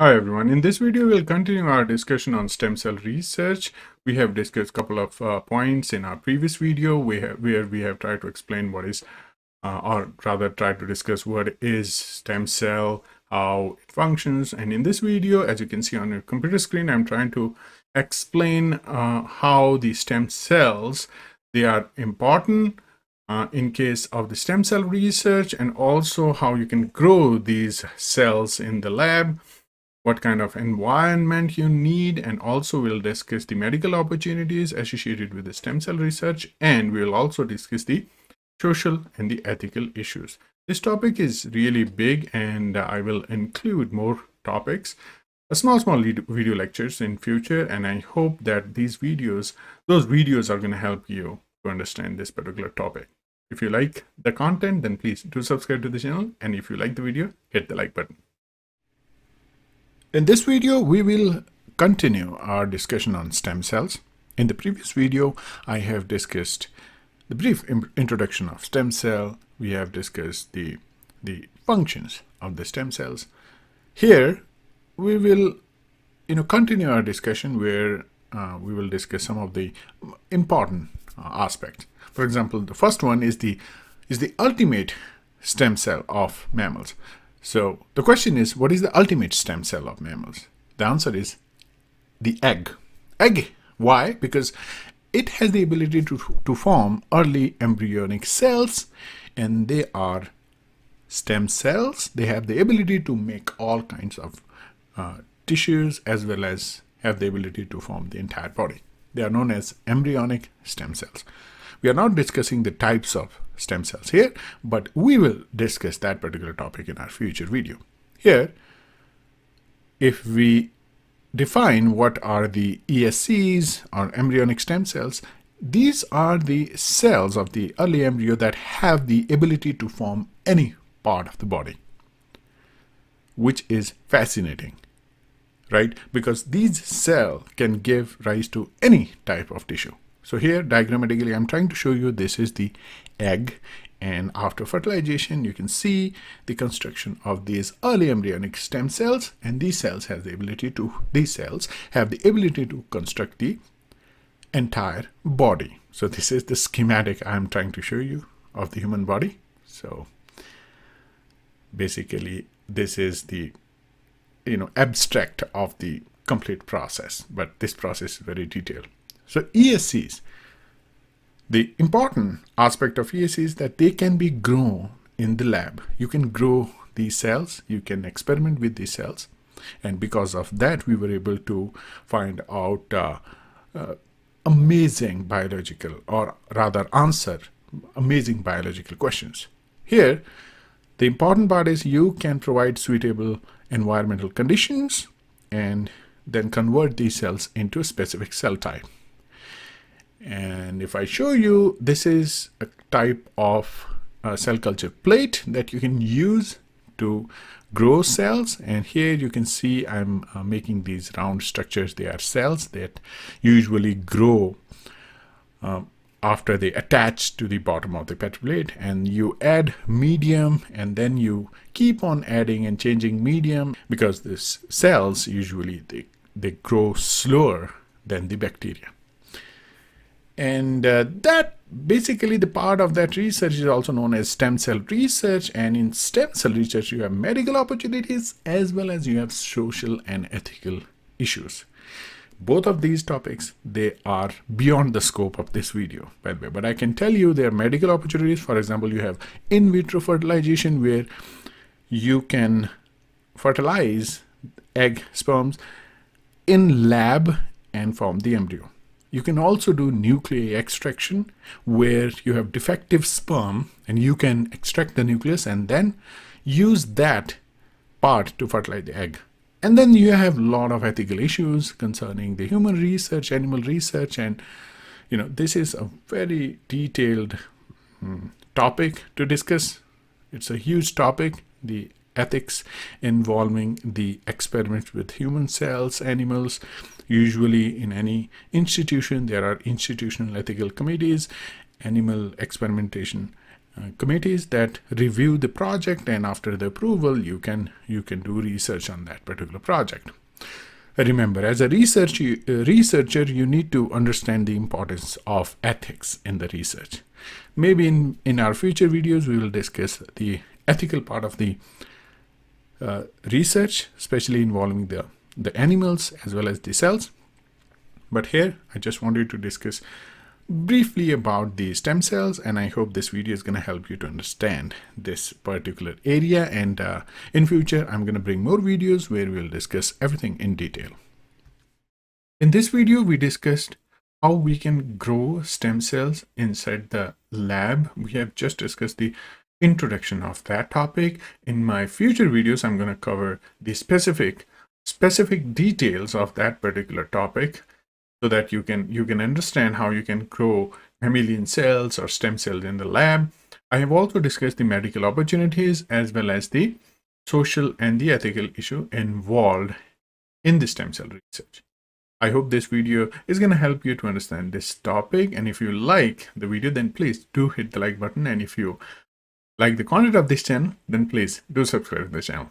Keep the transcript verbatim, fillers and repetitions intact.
Hi everyone, in this video we'll continue our discussion on stem cell research. We have discussed a couple of uh, points in our previous video we have, where we have tried to explain what is, uh, or rather tried to discuss what is stem cell, how it functions. And in this video, as you can see on your computer screen, I'm trying to explain uh, how the stem cells, they are important uh, in case of the stem cell research, and also how you can grow these cells in the lab. What kind of environment you need, and also we'll discuss the medical opportunities associated with the stem cell research, and we'll also discuss the social and the ethical issues. This topic is really big, and I will include more topics, a small, small video lectures in future, and I hope that these videos, those videos are going to help you to understand this particular topic. If you like the content, then please do subscribe to the channel, and if you like the video, hit the like button. In this video, we will continue our discussion on stem cells. In the previous video, I have discussed the brief introduction of stem cell. We have discussed the, the functions of the stem cells. Here, we will you know, continue our discussion where uh, we will discuss some of the important uh, aspects. For example, the first one is the, is the ultimate stem cell of mammals. So the question is, what is the ultimate stem cell of mammals? The answer is the egg. Egg. Why? Because it has the ability to, to form early embryonic cells, and they are stem cells. They have the ability to make all kinds of uh, tissues, as well as have the ability to form the entire body. They are known as embryonic stem cells. We are not discussing the types of stem cells here, but we will discuss that particular topic in our future video. Here, if we define what are the E S Cs or embryonic stem cells, these are the cells of the early embryo that have the ability to form any part of the body, which is fascinating, right? Because these cells can give rise to any type of tissue. So here, diagrammatically, I'm trying to show you this is the egg, and after fertilization, you can see the construction of these early embryonic stem cells, and these cells have the ability to, these cells have the ability to construct the entire body. So this is the schematic I'm trying to show you of the human body. So basically, this is the, you know, abstract of the complete process, but this process is very detailed. So E S Cs, the important aspect of E S Cs is that they can be grown in the lab. You can grow these cells, you can experiment with these cells. And because of that, we were able to find out uh, uh, amazing biological, or rather answer amazing biological questions. Here, the important part is you can provide suitable environmental conditions and then convert these cells into a specific cell type. And if I show you, this is a type of a cell culture plate that you can use to grow cells. And here you can see I'm uh, making these round structures. They are cells that usually grow um, after they attach to the bottom of the petal plate, and you add medium, and then you keep on adding and changing medium, because these cells usually they, they grow slower than the bacteria. And uh, that basically the part of that research is also known as stem cell research. And in stem cell research, you have medical opportunities, as well as you have social and ethical issues. Both of these topics, they are beyond the scope of this video, by the way. But I can tell you there are medical opportunities. For example, you have in vitro fertilization, where you can fertilize egg, sperms in lab and form the embryo. You can also do nuclei extraction, where you have defective sperm and you can extract the nucleus and then use that part to fertilize the egg. And then you have a lot of ethical issues concerning the human research, animal research, and you know, this is a very detailed um, topic to discuss. It's a huge topic, the ethics involving the experiments with human cells, animals. Usually in any institution, there are institutional ethical committees, animal experimentation uh, committees that review the project, and after the approval you can you can do research on that particular project. Remember, as a research, you, uh, researcher, you need to understand the importance of ethics in the research. Maybe in, in our future videos, we will discuss the ethical part of the uh, research, especially involving the, the animals as well as the cells. But here, I just wanted to discuss briefly about the stem cells, and I hope this video is going to help you to understand this particular area, and uh, in future I'm going to bring more videos where we'll discuss everything in detail. In this video we discussed how we can grow stem cells inside the lab. We have just discussed the introduction of that topic. In my future videos I'm going to cover the specific specific details of that particular topic, so that you can you can understand how you can grow mammalian cells or stem cells in the lab. I have also discussed the medical opportunities as well as the social and the ethical issue involved in the stem cell research. I hope this video is going to help you to understand this topic, and if you like the video then please do hit the like button, and if you like the content of this channel then please do subscribe to the channel.